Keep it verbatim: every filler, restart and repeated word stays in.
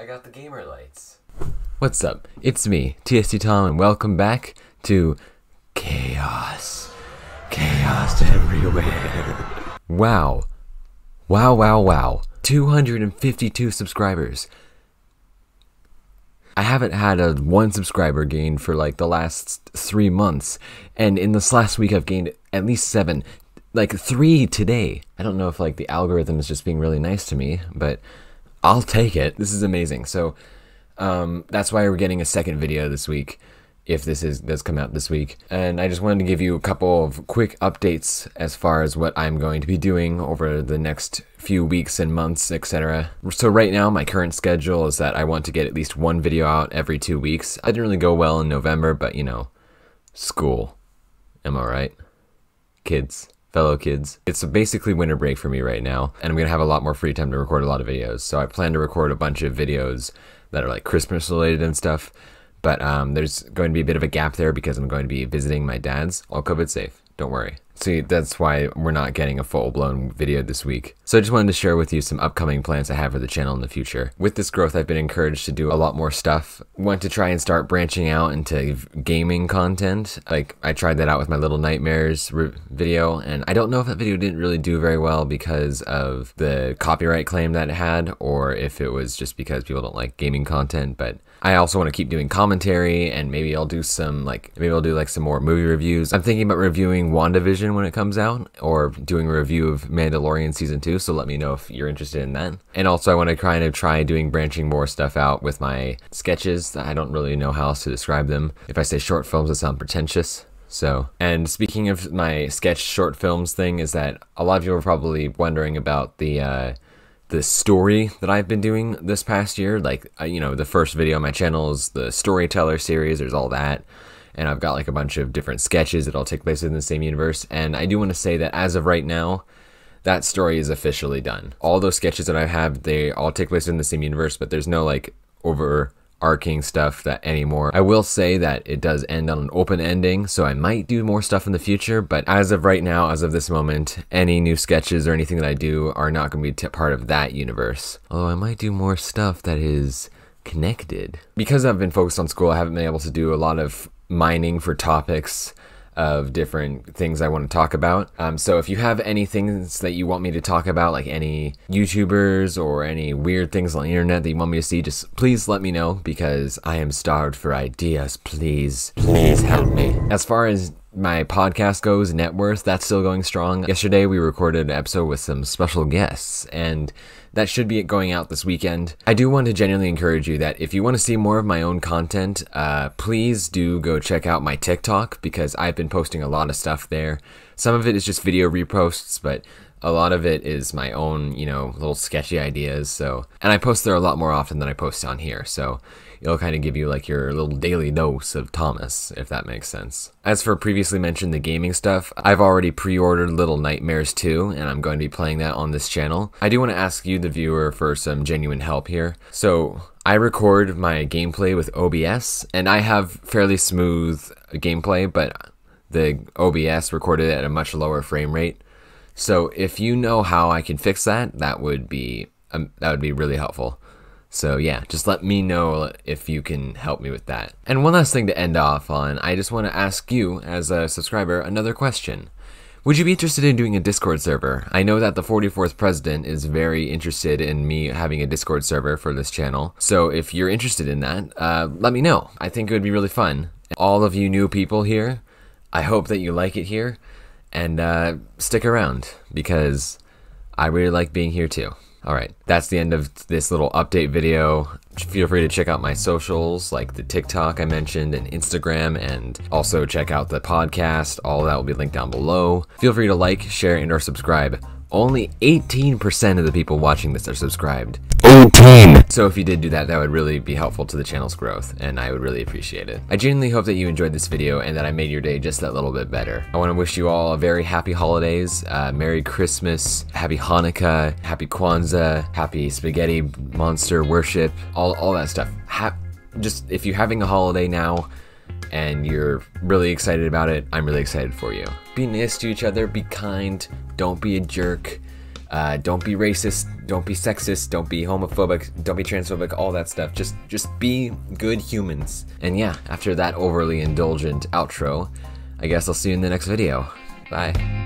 I got the gamer lights. What's up? It's me, T S T Tom, and welcome back to Chaos. Chaos everywhere. Wow. Wow, wow, wow. two hundred fifty-two subscribers. I haven't had a one subscriber gain for like the last three months, and in this last week I've gained at least seven, like three today. I don't know if like the algorithm is just being really nice to me, but I'll take it. This is amazing. So um, that's why we're getting a second video this week, if this is does come out this week. And I just wanted to give you a couple of quick updates as far as what I'm going to be doing over the next few weeks and months, et cetera. So right now, my current schedule is that I want to get at least one video out every two weeks. I didn't really go well in November, but you know, school. Am I right? Kids. Fellow kids. It's basically winter break for me right now, and I'm gonna have a lot more free time to record a lot of videos. So I plan to record a bunch of videos that are like Christmas related and stuff, but um, there's going to be a bit of a gap there because I'm going to be visiting my dad's. All COVID safe, don't worry. See, that's why we're not getting a full-blown video this week. So I just wanted to share with you some upcoming plans I have for the channel in the future. With this growth, I've been encouraged to do a lot more stuff. Want to try and start branching out into gaming content. Like, I tried that out with my Little Nightmares video, and I don't know if that video didn't really do very well because of the copyright claim that it had, or if it was just because people don't like gaming content, but I also want to keep doing commentary, and maybe I'll do some, like, maybe I'll do, like, some more movie reviews. I'm thinking about reviewing WandaVision when it comes out, or doing a review of Mandalorian season two, so let me know if you're interested in that. And also I want to kind of try doing branching more stuff out with my sketches. I don't really know how else to describe them. If I say short films, it sounds pretentious. So, and speaking of my sketch short films thing, is that a lot of you are probably wondering about the uh the story that I've been doing this past year. Like, you know, the first video on my channel is the storyteller series. There's all that. And I've got like a bunch of different sketches that all take place in the same universe. And I do want to say that as of right now, that story is officially done. All those sketches that I have, they all take place in the same universe, but there's no like overarching stuff that anymore. I will say that it does end on an open ending, so I might do more stuff in the future. But as of right now, as of this moment, any new sketches or anything that I do are not going to be part of that universe. Although I might do more stuff that is connected. Because I've been focused on school, I haven't been able to do a lot of mining for topics of different things I want to talk about. Um, so if you have any things that you want me to talk about, like any YouTubers or any weird things on the internet that you want me to see, just please let me know, because I am starved for ideas. Please, please help me. As far as my podcast goes, net worth, that's still going strong. Yesterday we recorded an episode with some special guests, and that should be going out this weekend. I do want to genuinely encourage you that if you want to see more of my own content, uh, please do go check out my TikTok, because I've been posting a lot of stuff there. Some of it is just video reposts, but a lot of it is my own, you know, little sketchy ideas. So, and I post there a lot more often than I post on here. So it'll kind of give you like your little daily dose of Thomas, if that makes sense. As for previously mentioned the gaming stuff, I've already pre-ordered Little Nightmares two, and I'm going to be playing that on this channel. I do want to ask you, the viewer, for some genuine help here. So I record my gameplay with O B S, and I have fairly smooth gameplay, but the O B S recorded at a much lower frame rate. So if you know how I can fix that, that would be um, that would be really helpful. So yeah, just let me know if you can help me with that. And one last thing to end off on, I just want to ask you, as a subscriber, another question. Would you be interested in doing a Discord server? I know that the forty-fourth president is very interested in me having a Discord server for this channel. So if you're interested in that, uh, let me know. I think it would be really fun. All of you new people here, I hope that you like it here. And uh, stick around, because I really like being here too. Alright, that's the end of this little update video. Feel free to check out my socials, like the TikTok I mentioned, and Instagram, and also check out the podcast. All that will be linked down below. Feel free to like, share, and or subscribe. Only eighteen percent of the people watching this are subscribed. eighteen! So if you did do that, that would really be helpful to the channel's growth, and I would really appreciate it. I genuinely hope that you enjoyed this video and that I made your day just that little bit better. I want to wish you all a very happy holidays, uh, Merry Christmas, Happy Hanukkah, Happy Kwanzaa, Happy Spaghetti Monster Worship, all, all that stuff. Ha just, if you're having a holiday now, and you're really excited about it, I'm really excited for you. Be nice to each other, be kind, don't be a jerk, Uh, don't be racist, don't be sexist, don't be homophobic, don't be transphobic, all that stuff. Just just be good humans. And yeah, after that overly indulgent outro, I guess I'll see you in the next video. Bye.